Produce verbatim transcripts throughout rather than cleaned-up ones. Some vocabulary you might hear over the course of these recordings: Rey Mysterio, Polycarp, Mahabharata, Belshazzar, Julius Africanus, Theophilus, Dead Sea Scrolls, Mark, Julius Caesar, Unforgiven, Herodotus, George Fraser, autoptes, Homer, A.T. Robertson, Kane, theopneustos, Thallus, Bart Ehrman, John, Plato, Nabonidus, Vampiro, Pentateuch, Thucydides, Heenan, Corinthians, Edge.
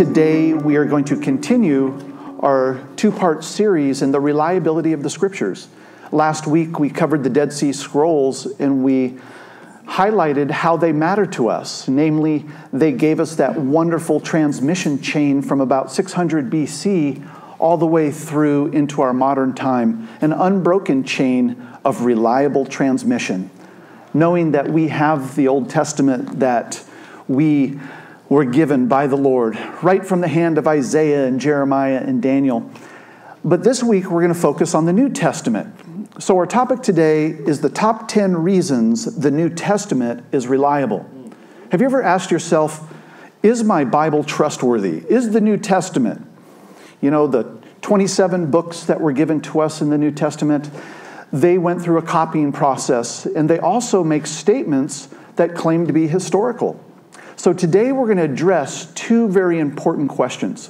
Today we are going to continue our two-part series in the reliability of the Scriptures. Last week we covered the Dead Sea Scrolls and we highlighted how they matter to us. Namely, they gave us that wonderful transmission chain from about six hundred B C all the way through into our modern time, an unbroken chain of reliable transmission. Knowing that we have the Old Testament that we were given by the Lord, right from the hand of Isaiah and Jeremiah and Daniel. But this week we're going to focus on the New Testament. So our topic today is the top ten reasons the New Testament is reliable. Have you ever asked yourself, is my Bible trustworthy? Is the New Testament, you know, the twenty-seven books that were given to us in the New Testament, they went through a copying process, and they also make statements that claim to be historical. So today we're going to address two very important questions.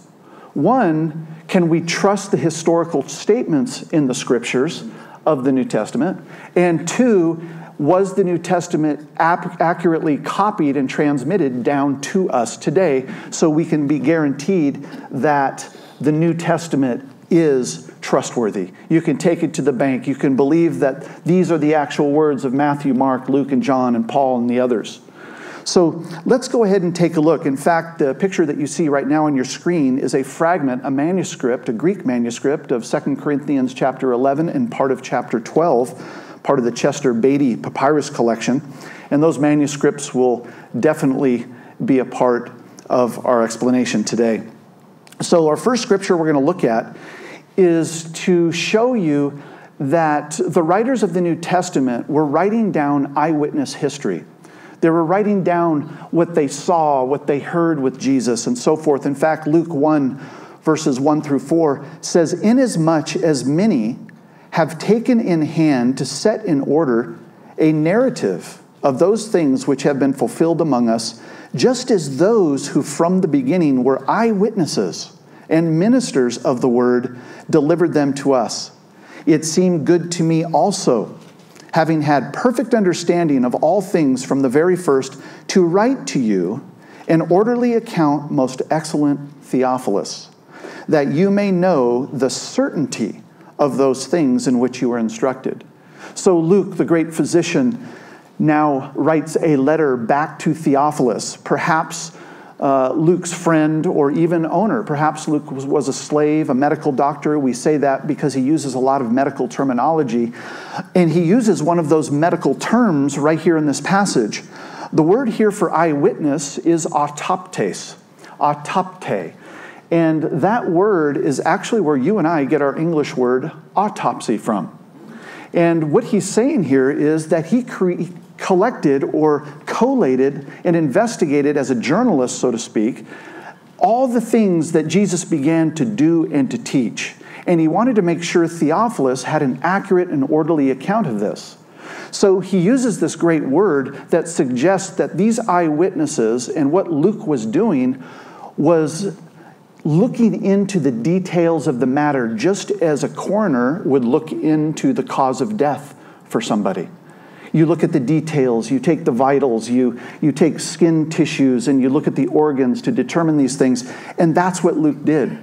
One, can we trust the historical statements in the Scriptures of the New Testament? And two, was the New Testament accurately copied and transmitted down to us today so we can be guaranteed that the New Testament is trustworthy? You can take it to the bank. You can believe that these are the actual words of Matthew, Mark, Luke, and John, and Paul, and the others. So let's go ahead and take a look. In fact, the picture that you see right now on your screen is a fragment, a manuscript, a Greek manuscript of Second Corinthians chapter eleven and part of chapter twelve, part of the Chester Beatty Papyrus collection. And those manuscripts will definitely be a part of our explanation today. So our first scripture we're going to look at is to show you that the writers of the New Testament were writing down eyewitness history. They were writing down what they saw, what they heard with Jesus, and so forth. In fact, Luke one, verses one through four, says, "Inasmuch as many have taken in hand to set in order a narrative of those things which have been fulfilled among us, just as those who from the beginning were eyewitnesses and ministers of the word delivered them to us. It seemed good to me also, having had perfect understanding of all things from the very first, to write to you an orderly account, most excellent Theophilus, that you may know the certainty of those things in which you were instructed." So Luke, the great physician, now writes a letter back to Theophilus, perhaps uh, Luke's friend or even owner. Perhaps Luke was, was a slave, a medical doctor. We say that because he uses a lot of medical terminology. And he uses one of those medical terms right here in this passage. The word here for eyewitness is autoptes, autopte. And that word is actually where you and I get our English word autopsy from. And what he's saying here is that he created collected or collated and investigated, as a journalist, so to speak, all the things that Jesus began to do and to teach. And he wanted to make sure Theophilus had an accurate and orderly account of this. So he uses this great word that suggests that these eyewitnesses and what Luke was doing was looking into the details of the matter, just as a coroner would look into the cause of death for somebody. You look at the details, you take the vitals, you, you take skin tissues, and you look at the organs to determine these things. And that's what Luke did.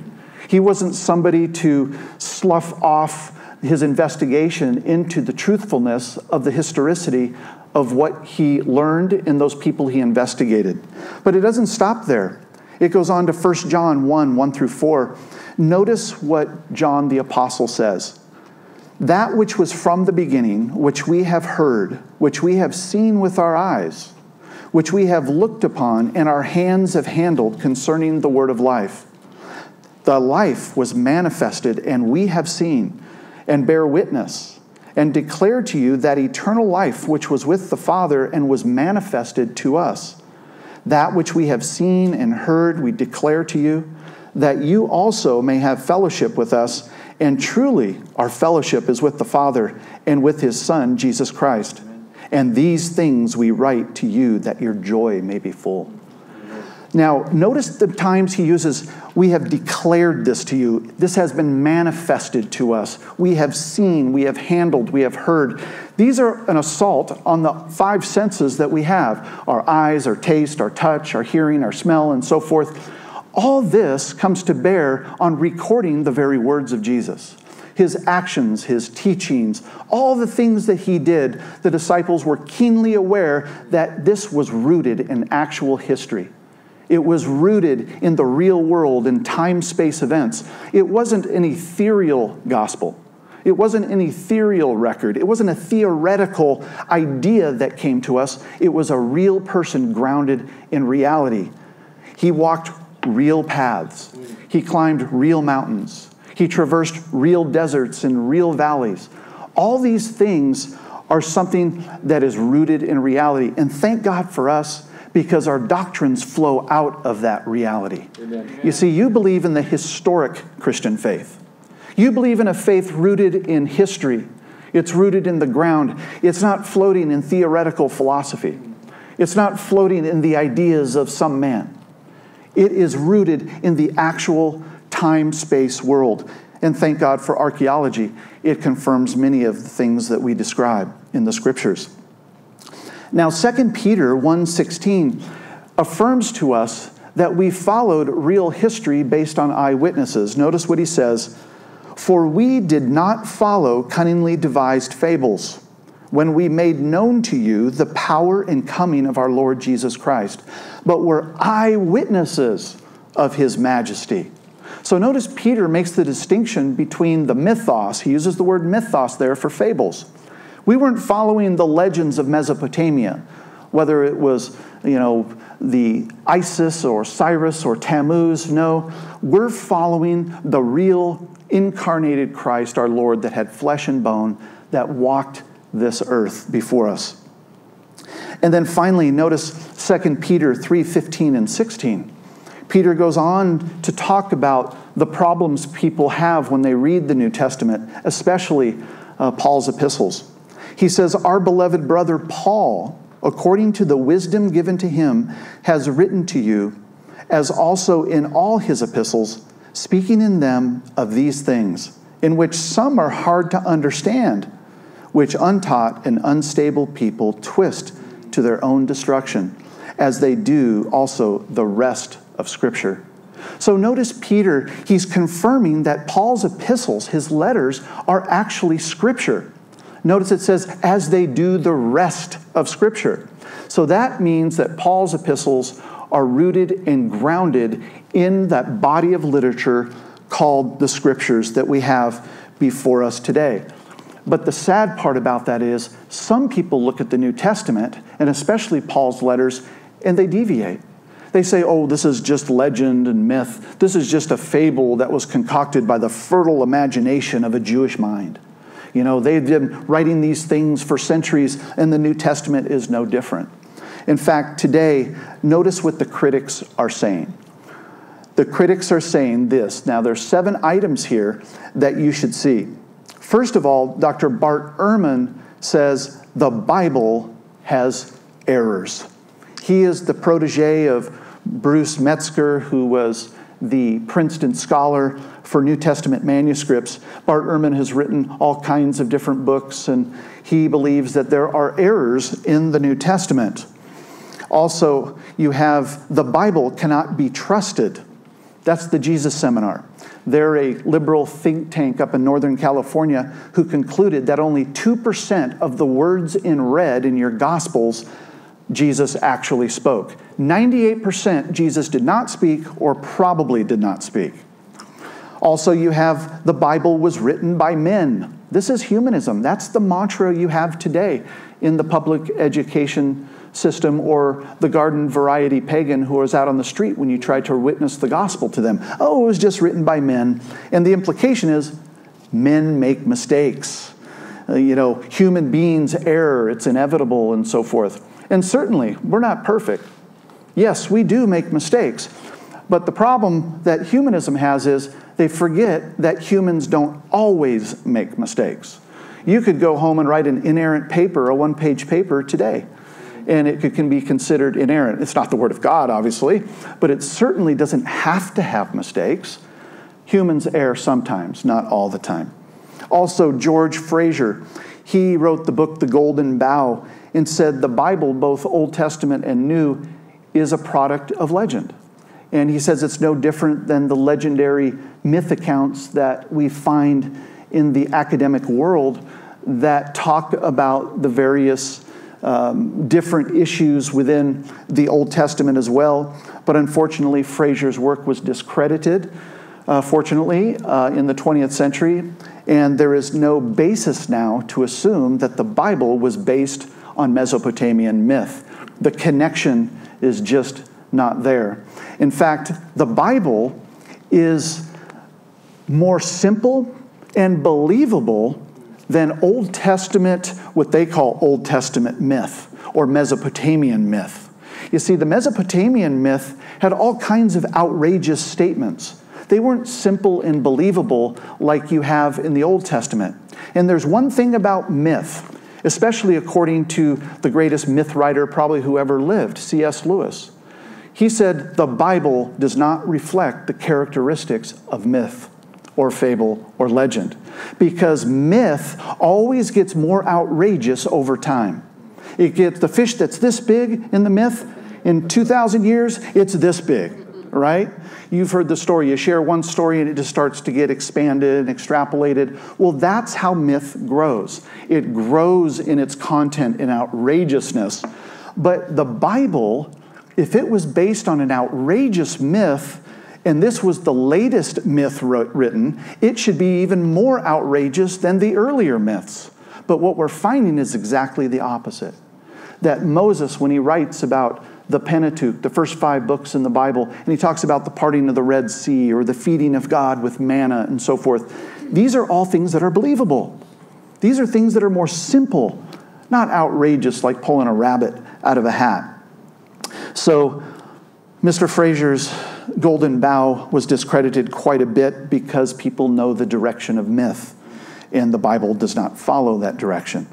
He wasn't somebody to slough off his investigation into the truthfulness of the historicity of what he learned and those people he investigated. But it doesn't stop there. It goes on to First John one, one through four. Notice what John the Apostle says. "That which was from the beginning, which we have heard, which we have seen with our eyes, which we have looked upon, and our hands have handled concerning the word of life. The life was manifested, and we have seen, and bear witness, and declare to you that eternal life which was with the Father and was manifested to us. That which we have seen and heard we declare to you, that you also may have fellowship with us. And truly, our fellowship is with the Father and with his Son, Jesus Christ. Amen. And these things we write to you that your joy may be full." Amen. Now, notice the times he uses, "we have declared this to you." This has been manifested to us. We have seen, we have handled, we have heard. These are an assault on the five senses that we have: our eyes, our taste, our touch, our hearing, our smell, and so forth. All this comes to bear on recording the very words of Jesus. His actions, his teachings, all the things that he did, the disciples were keenly aware that this was rooted in actual history. It was rooted in the real world, in time-space events. It wasn't an ethereal gospel. It wasn't an ethereal record. It wasn't a theoretical idea that came to us. It was a real person grounded in reality. He walked real paths. He climbed real mountains. He traversed real deserts and real valleys. All these things are something that is rooted in reality. And thank God for us, because our doctrines flow out of that reality. Amen. You see, you believe in the historic Christian faith. You believe in a faith rooted in history. It's rooted in the ground. It's not floating in theoretical philosophy. It's not floating in the ideas of some man. It is rooted in the actual time-space world. And thank God for archaeology. It confirms many of the things that we describe in the scriptures. Now, Second Peter one sixteen affirms to us that we followed real history based on eyewitnesses. Notice what he says, "For we did not follow cunningly devised fables when we made known to you the power and coming of our Lord Jesus Christ, but were eyewitnesses of his majesty." So notice Peter makes the distinction between the mythos. He uses the word mythos there for fables. We weren't following the legends of Mesopotamia, whether it was, you know, the Isis or Cyrus or Tammuz. No, we're following the real incarnated Christ, our Lord, that had flesh and bone, that walked this earth before us. And then finally, notice Second Peter three fifteen and sixteen. Peter goes on to talk about the problems people have when they read the New Testament, especially uh, Paul's epistles. He says, "Our beloved brother Paul, according to the wisdom given to him, has written to you, as also in all his epistles, speaking in them of these things, in which some are hard to understand, which untaught and unstable people twist to their own destruction, as they do also the rest of Scripture." So notice Peter, he's confirming that Paul's epistles, his letters, are actually Scripture. Notice it says, as they do the rest of Scripture. So that means that Paul's epistles are rooted and grounded in that body of literature called the Scriptures that we have before us today. But the sad part about that is some people look at the New Testament, and especially Paul's letters, and they deviate. They say, oh, this is just legend and myth. This is just a fable that was concocted by the fertile imagination of a Jewish mind. You know, they've been writing these things for centuries, and the New Testament is no different. In fact, today, notice what the critics are saying. The critics are saying this. Now, there's seven items here that you should see. First of all, Doctor Bart Ehrman says the Bible has errors. He is the protege of Bruce Metzger, who was the Princeton scholar for New Testament manuscripts. Bart Ehrman has written all kinds of different books, and he believes that there are errors in the New Testament. Also, you have the Bible cannot be trusted. That's the Jesus Seminar. They're a liberal think tank up in Northern California who concluded that only two percent of the words in red in your Gospels Jesus actually spoke. ninety-eight percent Jesus did not speak or probably did not speak. Also, you have the Bible was written by men. This is humanism. That's the mantra you have today in the public education system, or the garden variety pagan who was out on the street when you tried to witness the gospel to them. Oh, it was just written by men. And the implication is men make mistakes. Uh, you know, human beings err, it's inevitable, and so forth. And certainly, we're not perfect. Yes, we do make mistakes. But the problem that humanism has is they forget that humans don't always make mistakes. You could go home and write an inerrant paper, a one-page paper today, and it can be considered inerrant. It's not the Word of God, obviously, but it certainly doesn't have to have mistakes. Humans err sometimes, not all the time. Also, George Fraser, he wrote the book The Golden Bough and said the Bible, both Old Testament and New, is a product of legend. And he says it's no different than the legendary myth accounts that we find in the academic world that talk about the various um, different issues within the Old Testament as well. But unfortunately, Fraser's work was discredited, uh, fortunately, uh, in the twentieth century. And there is no basis now to assume that the Bible was based on Mesopotamian myth. The connection is just not there. In fact, the Bible is more simple and believable than Old Testament, what they call Old Testament myth or Mesopotamian myth. You see, the Mesopotamian myth had all kinds of outrageous statements. They weren't simple and believable like you have in the Old Testament. And there's one thing about myth, especially according to the greatest myth writer probably who ever lived, C S Lewis. He said the Bible does not reflect the characteristics of myth or fable or legend, because myth always gets more outrageous over time. It gets the fish that's this big in the myth, in two thousand years, it's this big, right? You've heard the story. You share one story and it just starts to get expanded and extrapolated. Well, that's how myth grows. It grows in its content and outrageousness. But the Bible, if it was based on an outrageous myth, and this was the latest myth written, it should be even more outrageous than the earlier myths. But what we're finding is exactly the opposite. That Moses, when he writes about the Pentateuch, the first five books in the Bible, and he talks about the parting of the Red Sea or the feeding of God with manna and so forth, these are all things that are believable. These are things that are more simple, not outrageous like pulling a rabbit out of a hat. So Mister Fraser's golden bough was discredited quite a bit because people know the direction of myth, and the Bible does not follow that direction.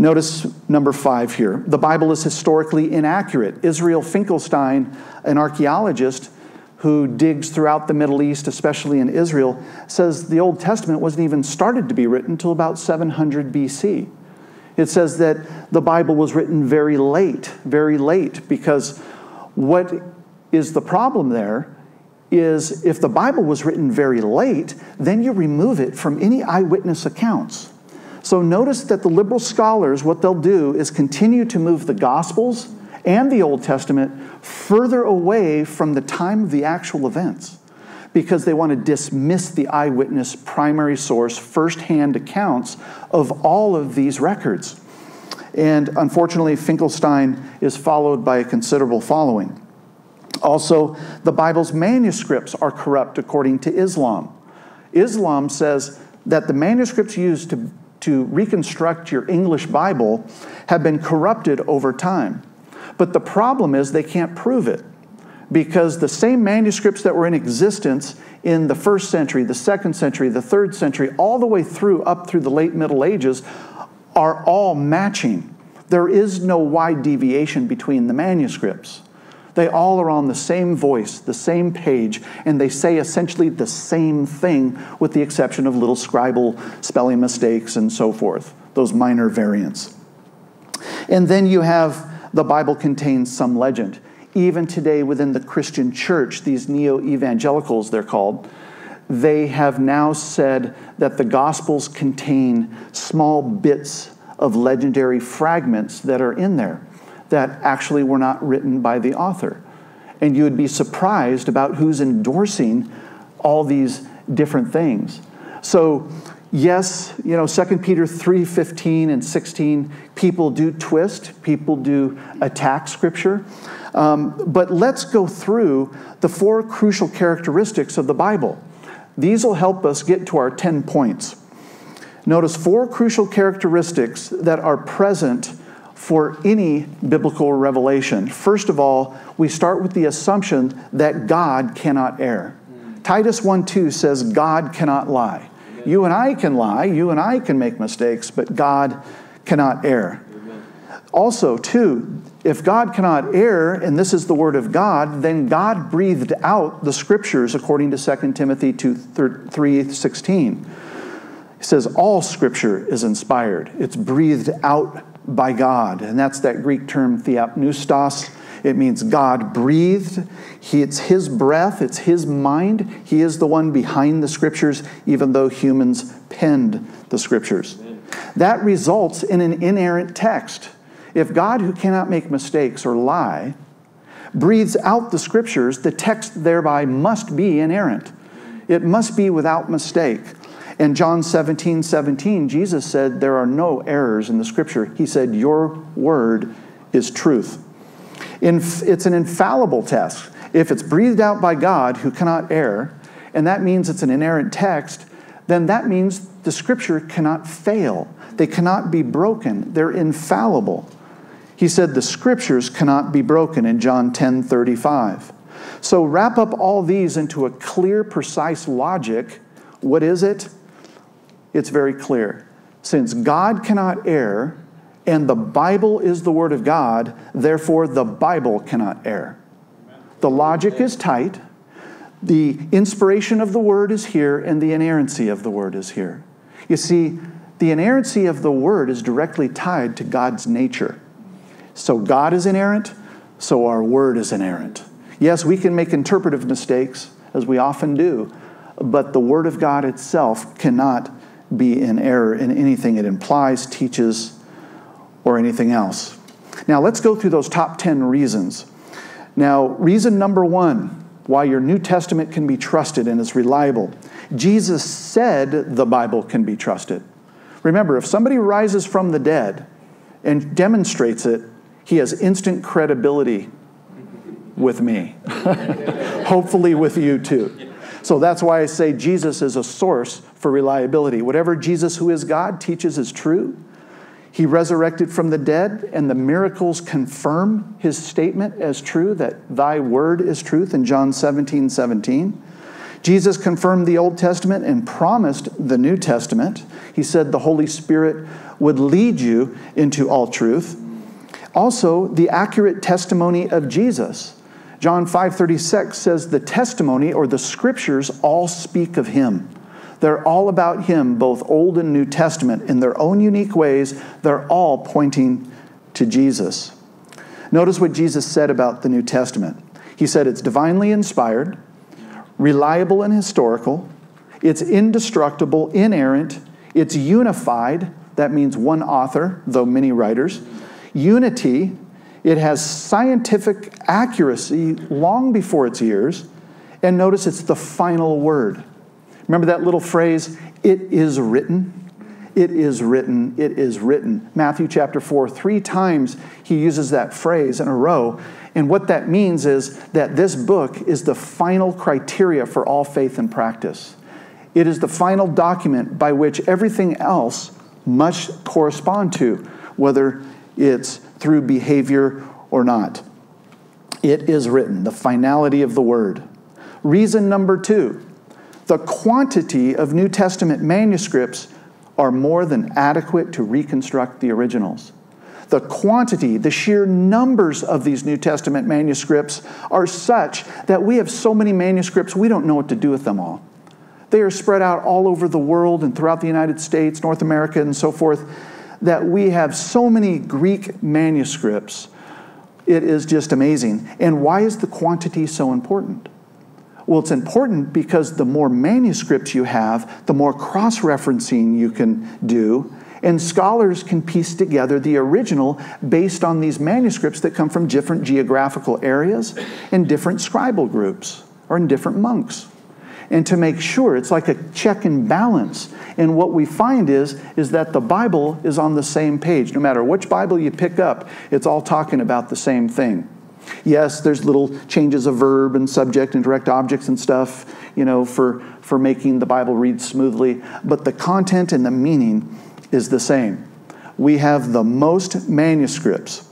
Notice number five here. The Bible is historically inaccurate. Israel Finkelstein, an archaeologist who digs throughout the Middle East, especially in Israel, says the Old Testament wasn't even started to be written until about seven hundred B C. It says that the Bible was written very late, very late, because what is the problem there is if the Bible was written very late, then you remove it from any eyewitness accounts. So notice that the liberal scholars, what they'll do is continue to move the Gospels and the Old Testament further away from the time of the actual events, because they want to dismiss the eyewitness primary source first-hand accounts of all of these records. And unfortunately, Finkelstein is followed by a considerable following. Also, the Bible's manuscripts are corrupt according to Islam. Islam says that the manuscripts used to, to reconstruct your English Bible have been corrupted over time. But the problem is they can't prove it, because the same manuscripts that were in existence in the first century, the second century, the third century, all the way through up through the late Middle Ages are all matching. There is no wide deviation between the manuscripts. They all are on the same voice, the same page, and they say essentially the same thing with the exception of little scribal spelling mistakes and so forth, those minor variants. And then you have the Bible contains some legend. Even today within the Christian church, these neo-evangelicals, they're called, they have now said that the Gospels contain small bits of legendary fragments that are in there that actually were not written by the author. And you would be surprised about who's endorsing all these different things. So yes, you know, Second Peter three, fifteen and sixteen, people do twist, people do attack Scripture. Um, but let's go through the four crucial characteristics of the Bible. These will help us get to our ten points. Notice four crucial characteristics that are present for any biblical revelation. First of all, we start with the assumption that God cannot err. Mm. Titus one two says God cannot lie. Amen. You and I can lie, you and I can make mistakes, but God cannot err. Amen. Also, two, if God cannot err, and this is the word of God, then God breathed out the Scriptures according to Second Timothy three sixteen. It says all Scripture is inspired. It's breathed out by God, and that's that Greek term theopneustos. It means God breathed. He, it's his breath. It's his mind. He is the one behind the scriptures, even though humans penned the scriptures. Amen. That results in an inerrant text. If God, who cannot make mistakes or lie, breathes out the scriptures, the text thereby must be inerrant. It must be without mistake. In John seventeen seventeen, Jesus said, there are no errors in the scripture. He said, your word is truth. Inf- it's an infallible text. If it's breathed out by God, who cannot err, and that means it's an inerrant text, then that means the scripture cannot fail. They cannot be broken. They're infallible. He said the scriptures cannot be broken in John ten thirty-five. So wrap up all these into a clear, precise logic. What is it? It's very clear. Since God cannot err, and the Bible is the word of God, therefore the Bible cannot err. The logic is tight. The inspiration of the word is here, and the inerrancy of the word is here. You see, the inerrancy of the word is directly tied to God's nature. So God is inerrant, so our word is inerrant. Yes, we can make interpretive mistakes, as we often do, but the word of God itself cannot be in error in anything it implies, teaches, or anything else. Now let's go through those top ten reasons. Now, reason number one why your New Testament can be trusted and is reliable. Jesus said the Bible can be trusted. Remember, if somebody rises from the dead and demonstrates it, he has instant credibility with me. Hopefully with you too. So that's why I say Jesus is a source for reliability. Whatever Jesus, who is God, teaches is true. He resurrected from the dead, and the miracles confirm his statement as true, that thy word is truth in John seventeen seventeen. Jesus confirmed the Old Testament and promised the New Testament. He said the Holy Spirit would lead you into all truth. Also, the accurate testimony of Jesus. John five thirty-six says the testimony, or the scriptures, all speak of him. They're all about him, both Old and New Testament. In their own unique ways, they're all pointing to Jesus. Notice what Jesus said about the New Testament. He said it's divinely inspired, reliable and historical, it's indestructible, inerrant, it's unified, that means one author, though many writers, unity, it has scientific accuracy long before its years, and notice it's the final word. Remember that little phrase, it is written? It is written, it is written. Matthew chapter four, three times he uses that phrase in a row. And what that means is that this book is the final criteria for all faith and practice. It is the final document by which everything else must correspond to, whether it's through behavior or not. It is written, the finality of the word. Reason number two. The quantity of New Testament manuscripts are more than adequate to reconstruct the originals. The quantity, the sheer numbers of these New Testament manuscripts are such that we have so many manuscripts, we don't know what to do with them all. They are spread out all over the world and throughout the United States, North America, and so forth, that we have so many Greek manuscripts. It is just amazing. And why is the quantity so important? Well, it's important because the more manuscripts you have, the more cross-referencing you can do, and scholars can piece together the original based on these manuscripts that come from different geographical areas and different scribal groups or in different monks. And to make sure, it's like a check and balance. And what we find is, is that the Bible is on the same page. No matter which Bible you pick up, it's all talking about the same thing. Yes, there's little changes of verb and subject and direct objects and stuff, you know, for, for making the Bible read smoothly. But the content and the meaning is the same. We have the most manuscripts.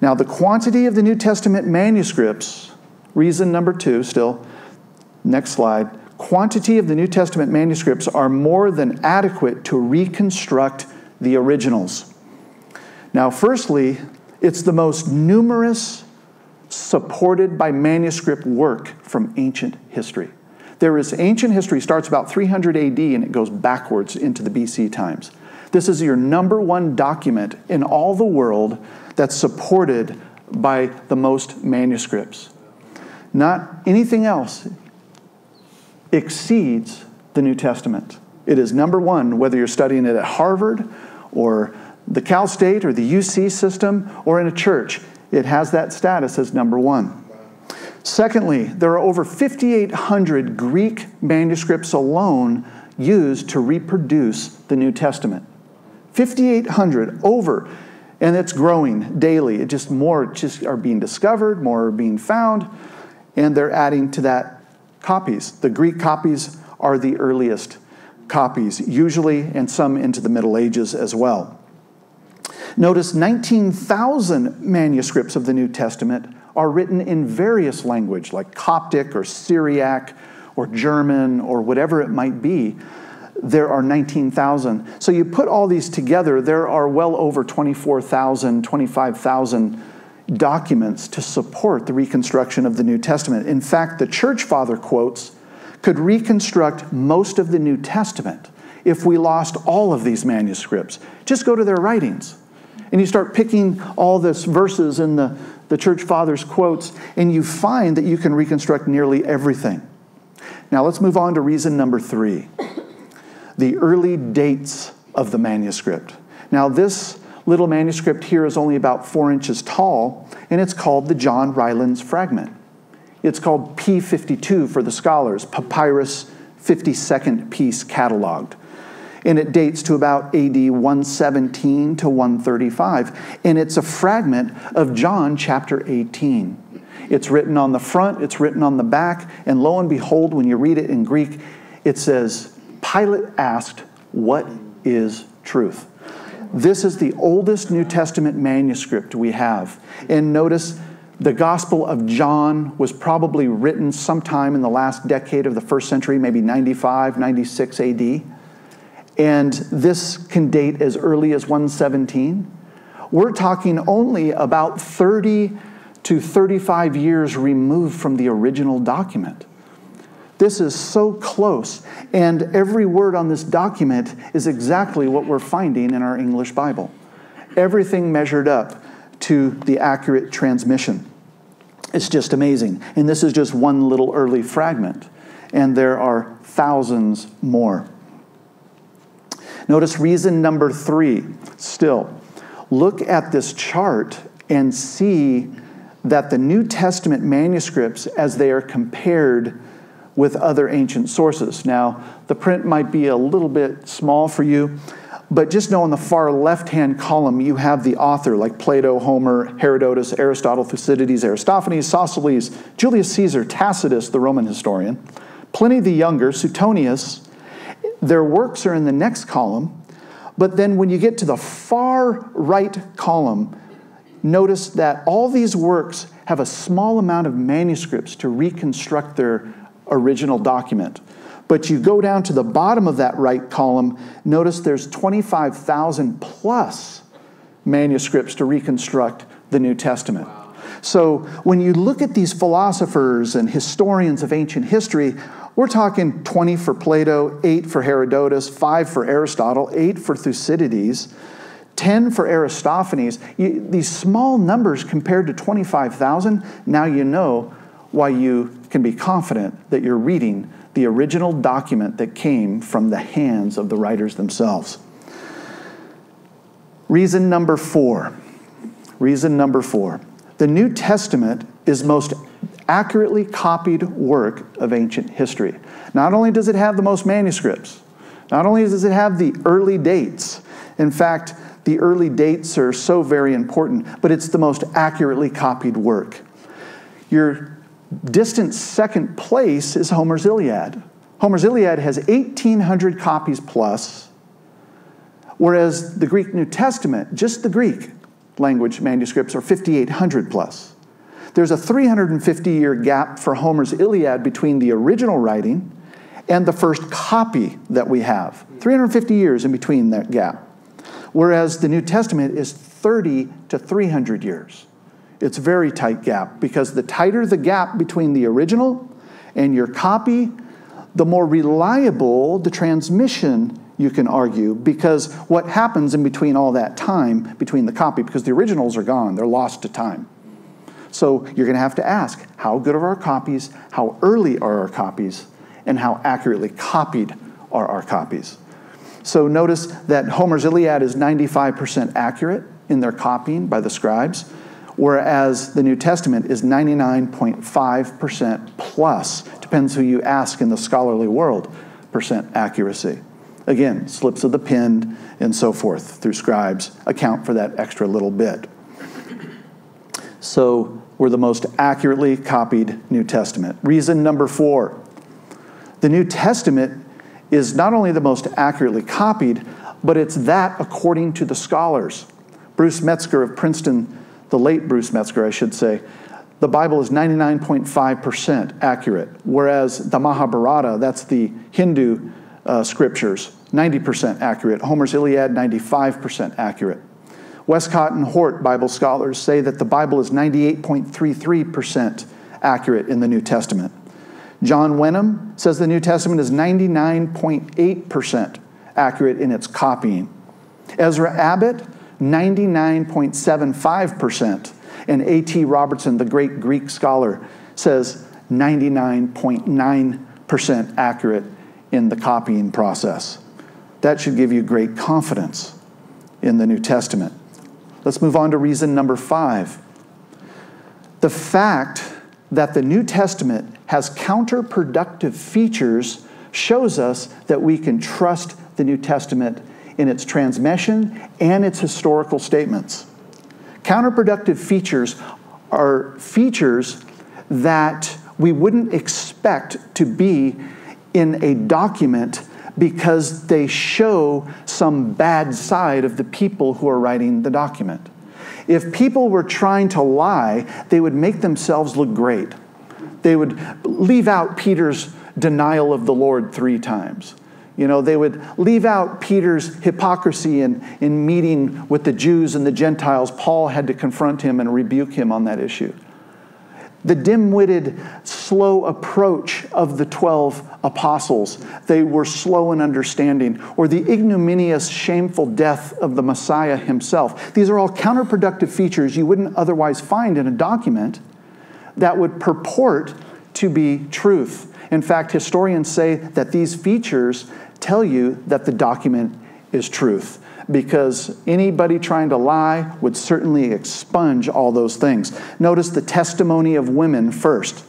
Now, the quantity of the New Testament manuscripts, reason number two still, next slide, quantity of the New Testament manuscripts are more than adequate to reconstruct the originals. Now, firstly, it's the most numerous, supported by manuscript work from ancient history. There is ancient history, starts about three hundred A D and it goes backwards into the B C times. This is your number one document in all the world that's supported by the most manuscripts. Not anything else exceeds the New Testament. It is number one, whether you're studying it at Harvard or the Cal State or the U C system or in a church. It has that status as number one. Secondly, there are over fifty-eight hundred Greek manuscripts alone used to reproduce the New Testament. fifty-eight hundred over, and it's growing daily. It just more just are being discovered, more are being found, and they're adding to that copies. The Greek copies are the earliest copies, usually, and some into the Middle Ages as well. Notice nineteen thousand manuscripts of the New Testament are written in various language, like Coptic or Syriac or German or whatever it might be. There are nineteen thousand. So you put all these together, there are well over twenty-four thousand, twenty-five thousand documents to support the reconstruction of the New Testament. In fact, the Church Father quotes could reconstruct most of the New Testament if we lost all of these manuscripts. Just go to their writings. And you start picking all these verses in the, the Church Fathers' quotes, and you find that you can reconstruct nearly everything. Now let's move on to reason number three, the early dates of the manuscript. Now this little manuscript here is only about four inches tall, and it's called the John Rylands Fragment. It's called P fifty-two for the scholars, Papyrus fifty-second Piece Catalogued. And it dates to about A D one seventeen to one thirty-five. And it's a fragment of John chapter eighteen. It's written on the front, it's written on the back, and lo and behold, when you read it in Greek, it says, Pilate asked, "What is truth?" This is the oldest New Testament manuscript we have. And notice, the Gospel of John was probably written sometime in the last decade of the first century, maybe ninety-five, ninety-six A D. And this can date as early as one seventeen. We're talking only about thirty to thirty-five years removed from the original document. This is so close, and every word on this document is exactly what we're finding in our English Bible. Everything measured up to the accurate transmission. It's just amazing. And this is just one little early fragment, and there are thousands more. Notice reason number three still. Look at this chart and see that the New Testament manuscripts, as they are compared with other ancient sources. Now, the print might be a little bit small for you, but just know on the far left-hand column, you have the author, like Plato, Homer, Herodotus, Aristotle, Thucydides, Aristophanes, Isosceles, Julius Caesar, Tacitus, the Roman historian, Pliny the Younger, Suetonius. Their works are in the next column, but then when you get to the far right column, notice that all these works have a small amount of manuscripts to reconstruct their original document. But you go down to the bottom of that right column, notice there's twenty-five thousand plus manuscripts to reconstruct the New Testament. So when you look at these philosophers and historians of ancient history, we're talking twenty for Plato, eight for Herodotus, five for Aristotle, eight for Thucydides, ten for Aristophanes. You, these small numbers compared to twenty-five thousand, now you know why you can be confident that you're reading the original document that came from the hands of the writers themselves. Reason number four. Reason number four. The New Testament is most accurately copied work of ancient history. Not only does it have the most manuscripts, not only does it have the early dates, in fact, the early dates are so very important, but it's the most accurately copied work. Your distant second place is Homer's Iliad. Homer's Iliad has eighteen hundred copies plus, whereas the Greek New Testament, just the Greek language manuscripts, are fifty-eight hundred plus. There's a three hundred fifty year gap for Homer's Iliad between the original writing and the first copy that we have. three hundred fifty years in between that gap. Whereas the New Testament is thirty to three hundred years. It's a very tight gap, because the tighter the gap between the original and your copy, the more reliable the transmission, you can argue, because what happens in between all that time, between the copy, because the originals are gone, they're lost to time. So you're going to have to ask, how good are our copies, how early are our copies, and how accurately copied are our copies? So notice that Homer's Iliad is ninety-five percent accurate in their copying by the scribes, whereas the New Testament is ninety-nine point five percent plus, depends who you ask in the scholarly world, percent accuracy. Again, slips of the pen and so forth through scribes account for that extra little bit. So we're the most accurately copied New Testament. Reason number four, the New Testament is not only the most accurately copied, but it's that according to the scholars. Bruce Metzger of Princeton, the late Bruce Metzger, I should say, the Bible is ninety-nine point five percent accurate, whereas the Mahabharata, that's the Hindu uh, scriptures, ninety percent accurate. Homer's Iliad, ninety-five percent accurate. Westcott and Hort Bible scholars say that the Bible is ninety-eight point three three percent accurate in the New Testament. John Wenham says the New Testament is ninety-nine point eight percent accurate in its copying. Ezra Abbott, ninety-nine point seven five percent. And A T Robertson, the great Greek scholar, says ninety-nine point nine percent accurate in the copying process. That should give you great confidence in the New Testament. Let's move on to reason number five. The fact that the New Testament has counterproductive features shows us that we can trust the New Testament in its transmission and its historical statements. Counterproductive features are features that we wouldn't expect to be in a document because they show some bad side of the people who are writing the document. If people were trying to lie, they would make themselves look great. They would leave out Peter's denial of the Lord three times. You know, they would leave out Peter's hypocrisy in, in meeting with the Jews and the Gentiles. Paul had to confront him and rebuke him on that issue. The dim-witted, slow approach of the twelve apostles. They were slow in understanding. Or the ignominious, shameful death of the Messiah himself. These are all counterproductive features you wouldn't otherwise find in a document that would purport to be truth. In fact, historians say that these features tell you that the document is truth, because anybody trying to lie would certainly expunge all those things. Notice the testimony of women first.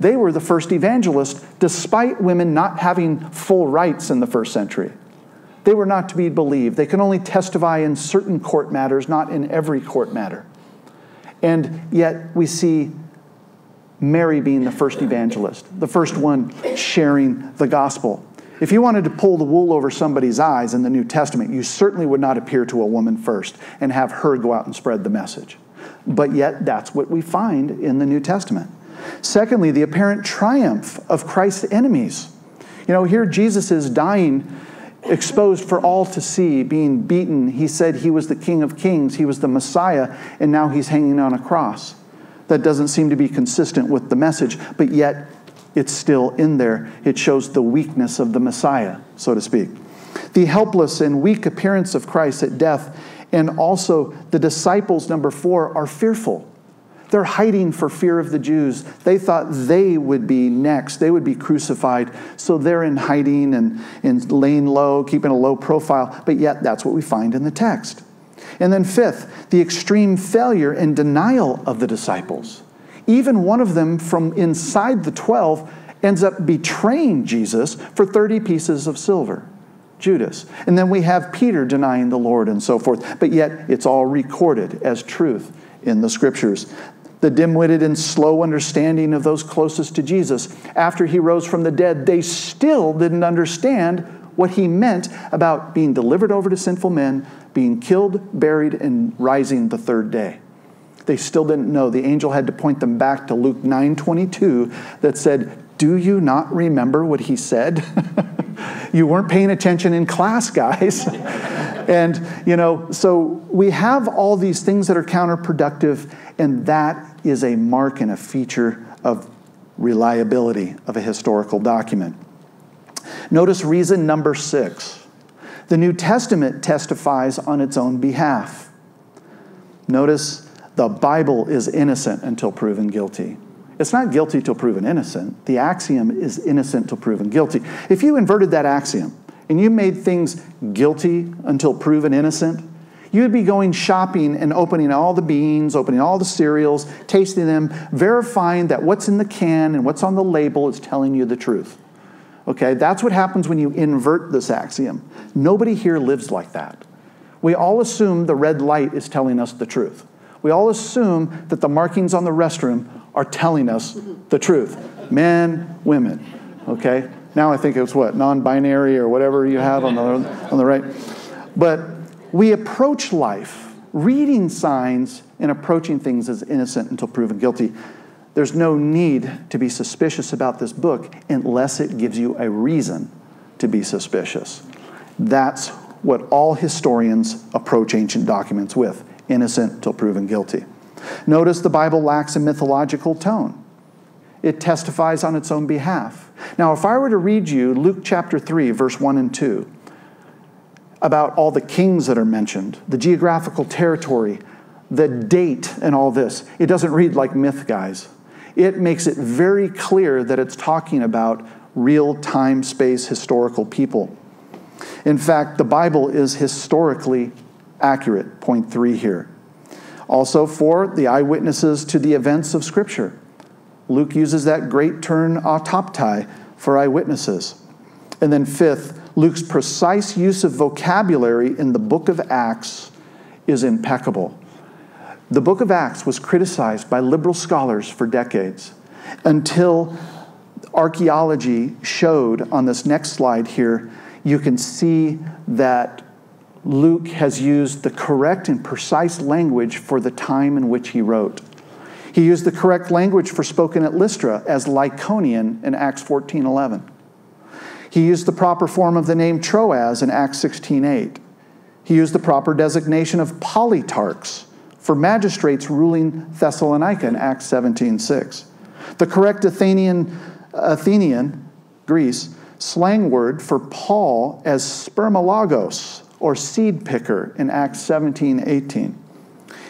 They were the first evangelists, despite women not having full rights in the first century. They were not to be believed. They can only testify in certain court matters, not in every court matter. And yet we see Mary being the first evangelist, the first one sharing the gospel. If you wanted to pull the wool over somebody's eyes in the New Testament, you certainly would not appear to a woman first and have her go out and spread the message. But yet, that's what we find in the New Testament. Secondly, the apparent triumph of Christ's enemies. You know, here Jesus is dying, exposed for all to see, being beaten. He said he was the King of Kings, he was the Messiah, and now he's hanging on a cross. That doesn't seem to be consistent with the message, but yet, it's still in there. It shows the weakness of the Messiah, so to speak. The helpless and weak appearance of Christ at death, and also the disciples, number four, are fearful. They're hiding for fear of the Jews. They thought they would be next. They would be crucified. So they're in hiding and, and laying low, keeping a low profile. But yet, that's what we find in the text. And then fifth, the extreme failure and denial of the disciples. Even one of them from inside the twelve ends up betraying Jesus for thirty pieces of silver, Judas. And then we have Peter denying the Lord and so forth, but yet it's all recorded as truth in the scriptures. The dim-witted and slow understanding of those closest to Jesus. After he rose from the dead, they still didn't understand what he meant about being delivered over to sinful men, being killed, buried, and rising the third day. They still didn't know. The angel had to point them back to Luke nine twenty-two that said, do you not remember what he said? You weren't paying attention in class, guys. And, you know, so we have all these things that are counterproductive, and that is a mark and a feature of reliability of a historical document. Notice reason number six. The New Testament testifies on its own behalf. Notice The Bible is innocent until proven guilty. It's not guilty till proven innocent. The axiom is innocent till proven guilty. If you inverted that axiom and you made things guilty until proven innocent, you'd be going shopping and opening all the beans, opening all the cereals, tasting them, verifying that what's in the can and what's on the label is telling you the truth. Okay, that's what happens when you invert this axiom. Nobody here lives like that. We all assume the red light is telling us the truth. We all assume that the markings on the restroom are telling us the truth. Men, women, okay? Now I think it's what, non-binary or whatever you have on the, on the right. But we approach life reading signs and approaching things as innocent until proven guilty. There's no need to be suspicious about this book unless it gives you a reason to be suspicious. That's what all historians approach ancient documents with, innocent till proven guilty. Notice the Bible lacks a mythological tone. It testifies on its own behalf. Now, if I were to read you Luke chapter three, verse one and two, about all the kings that are mentioned, the geographical territory, the date and all this, it doesn't read like myth, guys. It makes it very clear that it's talking about real time, space, historical people. In fact, the Bible is historically accurate, point three here. Also, for the eyewitnesses to the events of Scripture. Luke uses that great turn autoptai for eyewitnesses. And then fifth, Luke's precise use of vocabulary in the book of Acts is impeccable. The book of Acts was criticized by liberal scholars for decades until archaeology showed on this next slide here. You can see that Luke has used the correct and precise language for the time in which he wrote. He used the correct language for spoken at Lystra as Lyconian in Acts fourteen eleven. He used the proper form of the name Troas in Acts sixteen eight. He used the proper designation of polytarchs for magistrates ruling Thessalonica in Acts seventeen six. The correct Athenian, Athenian, Greece, slang word for Paul as spermalogos, or seed picker, in Acts seventeen eighteen.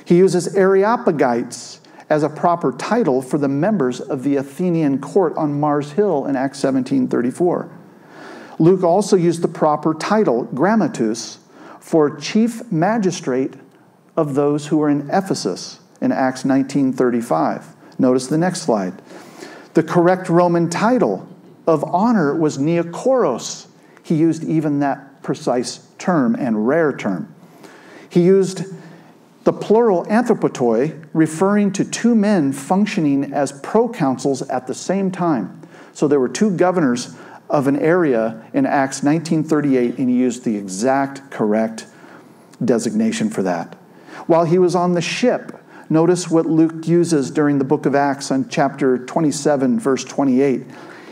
He uses Areopagites as a proper title for the members of the Athenian court on Mars Hill in Acts seventeen thirty-four. Luke also used the proper title, grammatus, for chief magistrate of those who were in Ephesus in Acts nineteen thirty-five. Notice the next slide. The correct Roman title of honor was neokoros. He used even that precise term and rare term. He used the plural anthropotoi, referring to two men functioning as proconsuls at the same time. So there were two governors of an area in Acts nineteen thirty-eight, and he used the exact correct designation for that. While he was on the ship, notice what Luke uses during the book of Acts on chapter twenty-seven, verse twenty-eight.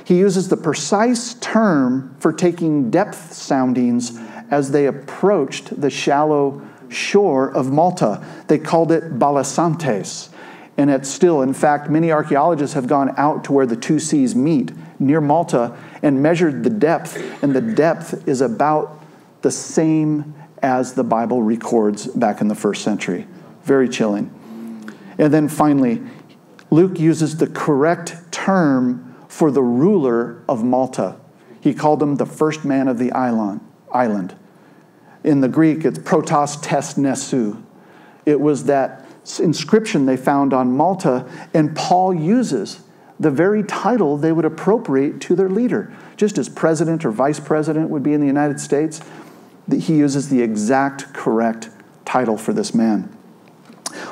He uses the precise term for taking depth soundings as they approached the shallow shore of Malta. They called it balasantes. And it's still, in fact, many archaeologists have gone out to where the two seas meet near Malta and measured the depth. And the depth is about the same as the Bible records back in the first century. Very chilling. And then finally, Luke uses the correct term for the ruler of Malta. He called him the first man of the island. In the Greek, it's protos tes nesu. It was that inscription they found on Malta, and Paul uses the very title they would appropriate to their leader. Just as president or vice president would be in the United States, he uses the exact correct title for this man.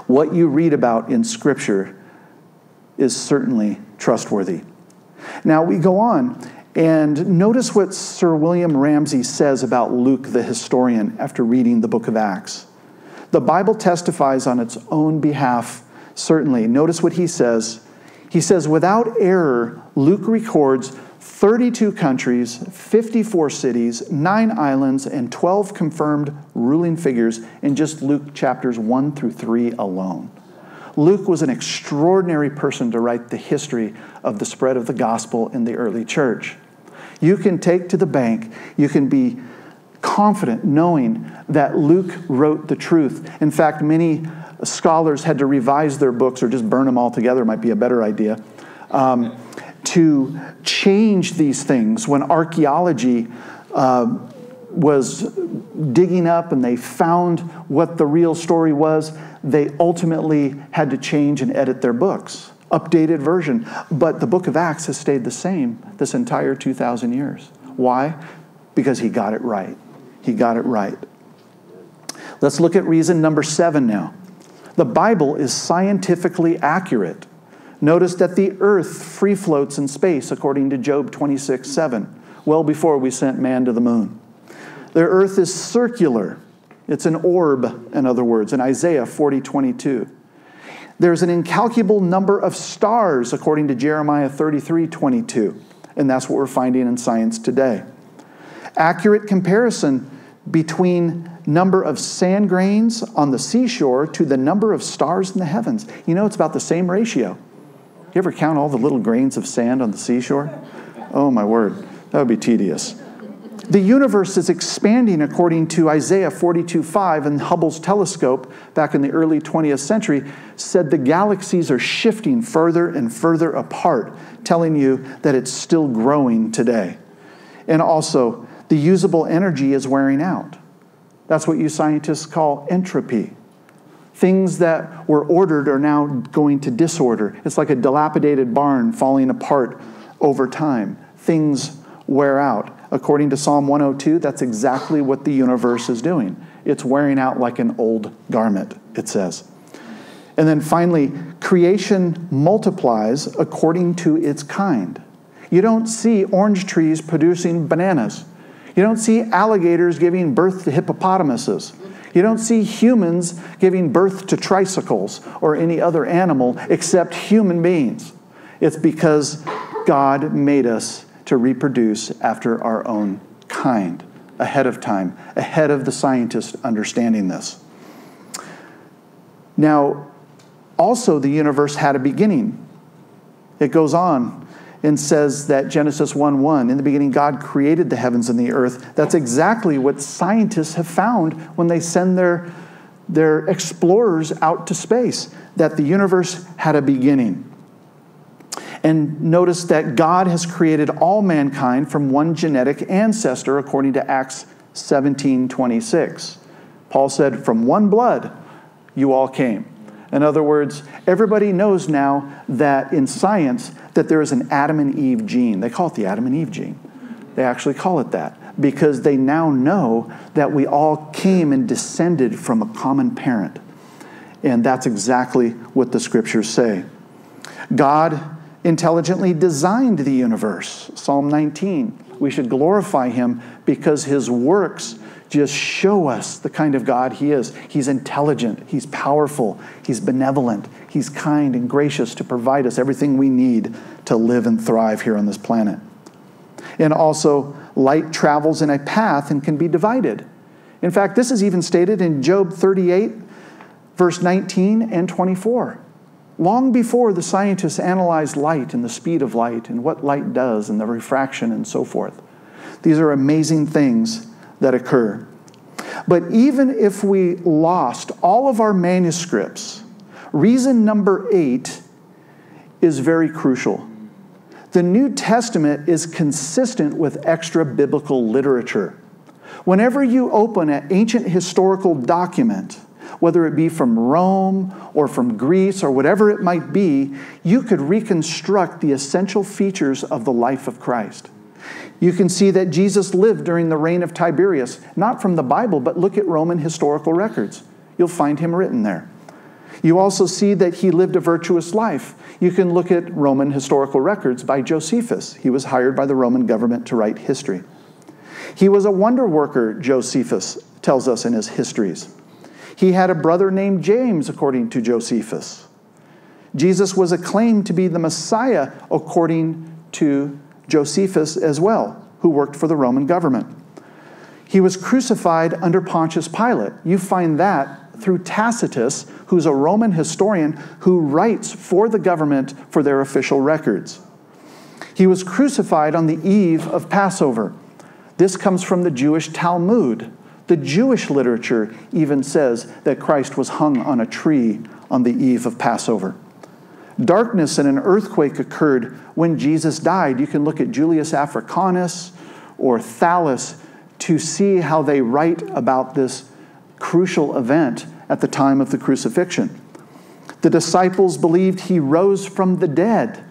What you read about in Scripture is certainly trustworthy. Now we go on, and notice what Sir William Ramsay says about Luke the historian after reading the book of Acts. The Bible testifies on its own behalf, certainly. Notice what he says. He says, without error, Luke records thirty-two countries, fifty-four cities, nine islands, and twelve confirmed ruling figures in just Luke chapters one through three alone. Luke was an extraordinary person to write the history of the spread of the gospel in the early church. You can take to the bank, you can be confident knowing that Luke wrote the truth. In fact, many scholars had to revise their books or just burn them all together, might be a better idea, um, to change these things. When archaeology uh, was digging up and they found what the real story was, they ultimately had to change and edit their books, updated version. But the book of Acts has stayed the same this entire two thousand years. Why? Because he got it right. He got it right. Let's look at reason number seven now. The Bible is scientifically accurate. Notice that the earth free floats in space, according to Job twenty-six seven, well before we sent man to the moon. The earth is circular. It's an orb, in other words, in Isaiah forty twenty-two. There's an incalculable number of stars, according to Jeremiah thirty-three twenty-two, and that's what we're finding in science today. Accurate comparison between number of sand grains on the seashore to the number of stars in the heavens. You know, it's about the same ratio. You ever count all the little grains of sand on the seashore? Oh, my word. That would be tedious. The universe is expanding according to Isaiah forty-two five, and Hubble's telescope back in the early twentieth century said the galaxies are shifting further and further apart, telling you that it's still growing today. And also, the usable energy is wearing out. That's what you scientists call entropy. Things that were ordered are now going to disorder. It's like a dilapidated barn falling apart over time. Things wear out. According to Psalm one oh two, that's exactly what the universe is doing. It's wearing out like an old garment, it says. And then finally, creation multiplies according to its kind. You don't see orange trees producing bananas. You don't see alligators giving birth to hippopotamuses. You don't see humans giving birth to tricycles or any other animal except human beings. It's because God made us to reproduce after our own kind, ahead of time, ahead of the scientist understanding this. Now, also the universe had a beginning. It goes on and says that Genesis one one, in the beginning God created the heavens and the earth. That's exactly what scientists have found when they send their, their explorers out to space, that the universe had a beginning. And notice that God has created all mankind from one genetic ancestor, according to Acts seventeen twenty-six. Paul said, from one blood you all came. In other words, everybody knows now that in science that there is an Adam and Eve gene. They call it the Adam and Eve gene. They actually call it that because they now know that we all came and descended from a common parent. And that's exactly what the scriptures say. God intelligently designed the universe. Psalm nineteen, we should glorify him because his works just show us the kind of God he is. He's intelligent, he's powerful, he's benevolent, he's kind and gracious to provide us everything we need to live and thrive here on this planet. And also, light travels in a path and can be divided. In fact, this is even stated in Job thirty-eight, verse nineteen and twenty-four. Long before the scientists analyzed light and the speed of light and what light does and the refraction and so forth. These are amazing things that occur. But even if we lost all of our manuscripts, reason number eight is very crucial. The New Testament is consistent with extra-biblical literature. Whenever you open an ancient historical document, whether it be from Rome or from Greece or whatever it might be, you could reconstruct the essential features of the life of Christ. You can see that Jesus lived during the reign of Tiberius, not from the Bible, but look at Roman historical records. You'll find him written there. You also see that he lived a virtuous life. You can look at Roman historical records by Josephus. He was hired by the Roman government to write history. He was a wonder worker, Josephus tells us in his histories. He had a brother named James, according to Josephus. Jesus was acclaimed to be the Messiah, according to Josephus as well, who worked for the Roman government. He was crucified under Pontius Pilate. You find that through Tacitus, who's a Roman historian who writes for the government for their official records. He was crucified on the eve of Passover. This comes from the Jewish Talmud, The Jewish literature even says that Christ was hung on a tree on the eve of Passover. Darkness and an earthquake occurred when Jesus died. You can look at Julius Africanus or Thallus to see how they write about this crucial event at the time of the crucifixion. The disciples believed he rose from the dead.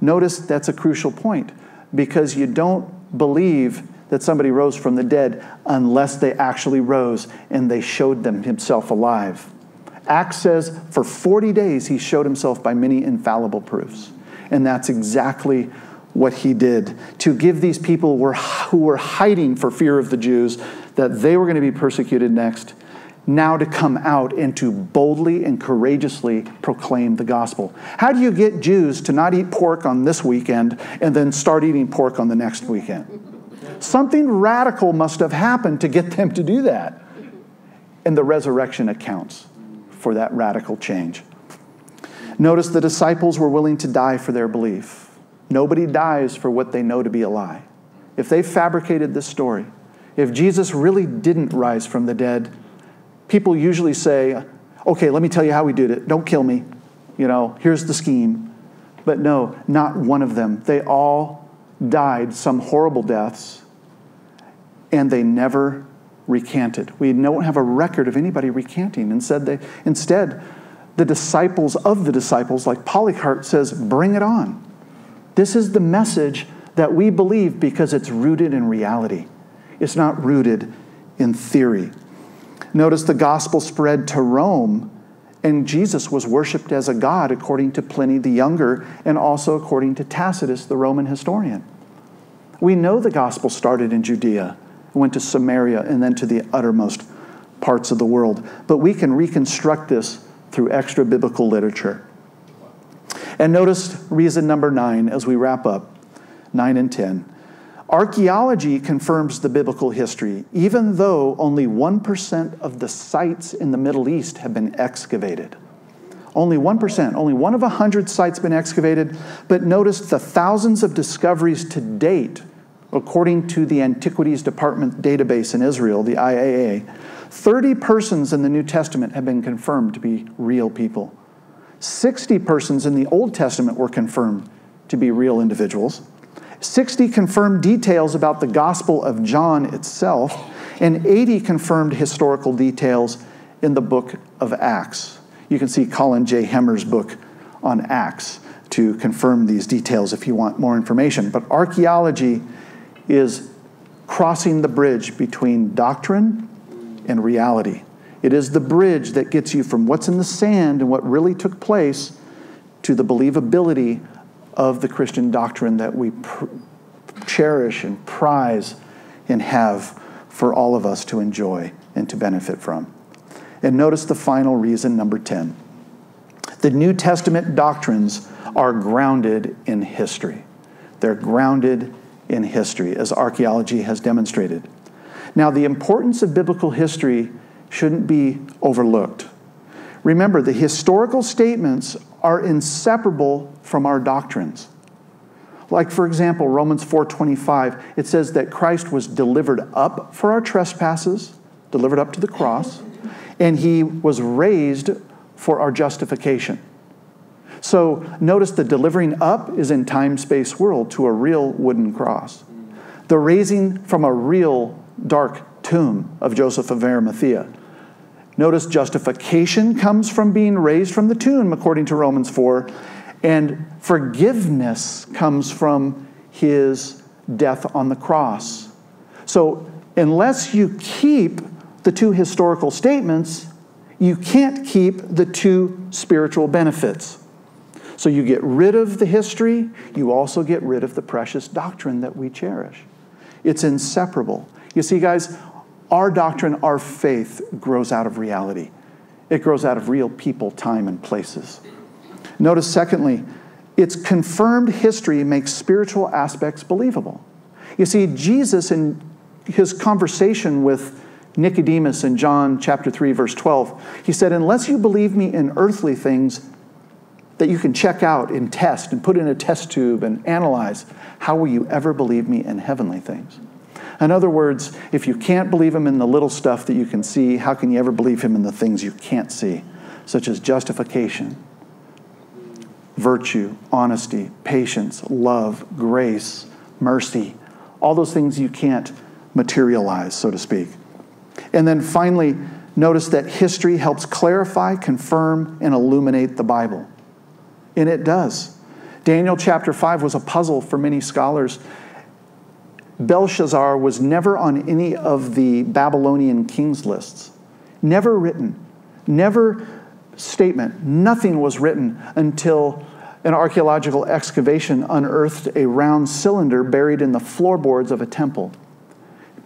Notice that's a crucial point, because you don't believe that somebody rose from the dead unless they actually rose and they showed them himself alive. Acts says for forty days he showed himself by many infallible proofs. And that's exactly what he did to give these people were, who were hiding for fear of the Jews that they were going to be persecuted next, now to come out and to boldly and courageously proclaim the gospel. How do you get Jews to not eat pork on this weekend and then start eating pork on the next weekend? Something radical must have happened to get them to do that. And the resurrection accounts for that radical change. Notice the disciples were willing to die for their belief. Nobody dies for what they know to be a lie. If they fabricated this story, if Jesus really didn't rise from the dead, people usually say, okay, let me tell you how we did it. Don't kill me. You know, here's the scheme. But no, not one of them. They all died some horrible deaths, and they never recanted. We don't have a record of anybody recanting. Instead, they, instead, the disciples of the disciples, like Polycarp says, bring it on. This is the message that we believe because it's rooted in reality. It's not rooted in theory. Notice the gospel spread to Rome, and Jesus was worshipped as a god according to Pliny the Younger and also according to Tacitus, the Roman historian. We know the gospel started in Judea, went to Samaria, and then to the uttermost parts of the world. But we can reconstruct this through extra-biblical literature. And notice reason number nine as we wrap up, nine and ten. Archaeology confirms the biblical history, even though only one percent of the sites in the Middle East have been excavated. Only one percent, only one of a hundred sites been excavated, but notice the thousands of discoveries to date, according to the Antiquities Department database in Israel, the I A A, thirty persons in the New Testament have been confirmed to be real people. sixty persons in the Old Testament were confirmed to be real individuals. sixty confirmed details about the Gospel of John itself, and eighty confirmed historical details in the book of Acts. You can see Colin J. Hemmer's book on Acts to confirm these details if you want more information. But archaeology is crossing the bridge between doctrine and reality. It is the bridge that gets you from what's in the sand and what really took place to the believability of the Christian doctrine that we pr cherish and prize and have for all of us to enjoy and to benefit from. And notice the final reason, number ten. The New Testament doctrines are grounded in history. They're grounded in history, as archaeology has demonstrated. Now, the importance of biblical history shouldn't be overlooked. Remember, the historical statements are inseparable from our doctrines. Like, for example, Romans four twenty-five, it says that Christ was delivered up for our trespasses, delivered up to the cross, and he was raised for our justification. So notice the delivering up is in time-space world to a real wooden cross. The raising from a real dark tomb of Joseph of Arimathea. Notice justification comes from being raised from the tomb, according to Romans four, and forgiveness comes from his death on the cross. So unless you keep the two historical statements, you can't keep the two spiritual benefits. So you get rid of the history, you also get rid of the precious doctrine that we cherish. It's inseparable. You see, guys, our doctrine, our faith grows out of reality. It grows out of real people, time, and places. Notice, secondly, its confirmed history makes spiritual aspects believable. You see, Jesus, in his conversation with Nicodemus in John chapter three, verse twelve, he said, unless you believe me in earthly things that you can check out and test and put in a test tube and analyze, how will you ever believe me in heavenly things? In other words, if you can't believe him in the little stuff that you can see, how can you ever believe him in the things you can't see, such as justification, virtue, honesty, patience, love, grace, mercy, all those things you can't materialize, so to speak. And then finally, notice that history helps clarify, confirm, and illuminate the Bible. And it does. Daniel chapter five was a puzzle for many scholars. Belshazzar was never on any of the Babylonian kings lists. Never written. Never statement. Nothing was written until an archaeological excavation unearthed a round cylinder buried in the floorboards of a temple.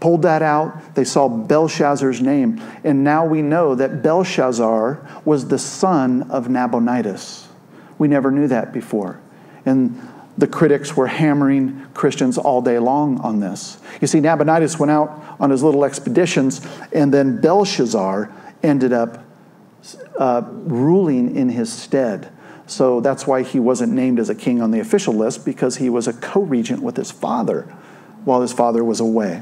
Pulled that out, they saw Belshazzar's name, and now we know that Belshazzar was the son of Nabonidus. We never knew that before. And the critics were hammering Christians all day long on this. You see, Nabonidus went out on his little expeditions, and then Belshazzar ended up uh, ruling in his stead. So that's why he wasn't named as a king on the official list, because he was a co-regent with his father while his father was away.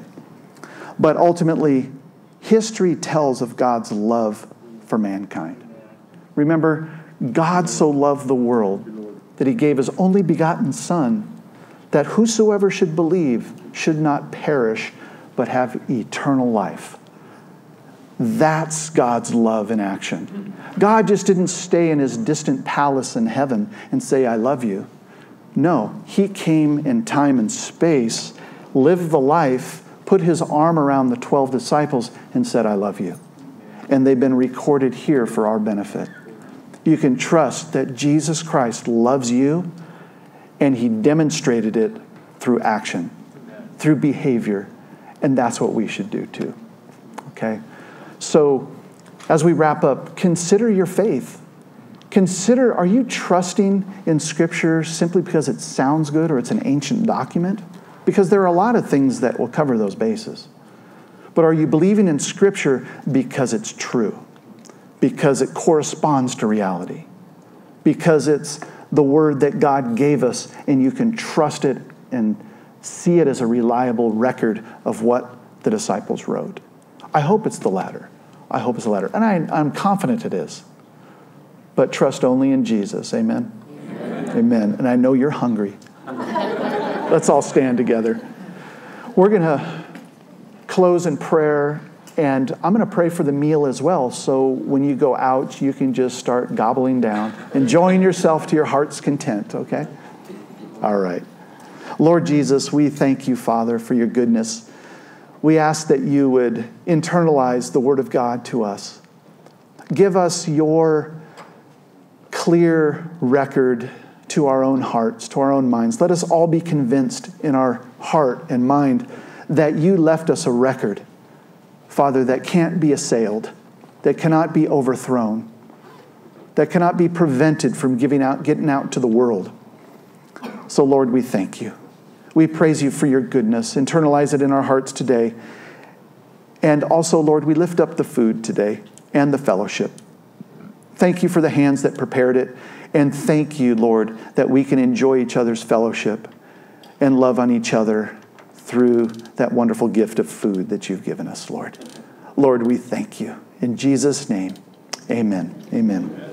But ultimately, history tells of God's love for mankind. Remember, God so loved the world that he gave his only begotten Son, that whosoever should believe should not perish but have eternal life. That's God's love in action. God just didn't stay in his distant palace in heaven and say, I love you. No, he came in time and space, lived the life, put his arm around the twelve disciples, and said, I love you. And they've been recorded here for our benefit. You can trust that Jesus Christ loves you, and he demonstrated it through action, through behavior, and that's what we should do too. Okay? So, as we wrap up, consider your faith. Consider, are you trusting in Scripture simply because it sounds good or it's an ancient document? Because there are a lot of things that will cover those bases. But are you believing in Scripture because it's true? Because it corresponds to reality? Because it's the word that God gave us and you can trust it and see it as a reliable record of what the disciples wrote? I hope it's the latter. I hope it's the latter. And I, I'm confident it is. But trust only in Jesus. Amen? Amen. Amen. And I know you're hungry. Let's all stand together. We're going to close in prayer. And I'm going to pray for the meal as well. So when you go out, you can just start gobbling down, enjoying yourself to your heart's content. Okay? All right. Lord Jesus, we thank you, Father, for your goodness. We ask that you would internalize the Word of God to us. Give us your clear record to our own hearts, to our own minds. Let us all be convinced in our heart and mind that you left us a record, Father, that can't be assailed, that cannot be overthrown, that cannot be prevented from giving out, getting out to the world. So, Lord, we thank you. We praise you for your goodness. Internalize it in our hearts today. And also, Lord, we lift up the food today and the fellowship. Thank you for the hands that prepared it. And thank you, Lord, that we can enjoy each other's fellowship and love on each other through that wonderful gift of food that you've given us, Lord. Lord, we thank you. In Jesus' name, amen. Amen. Amen.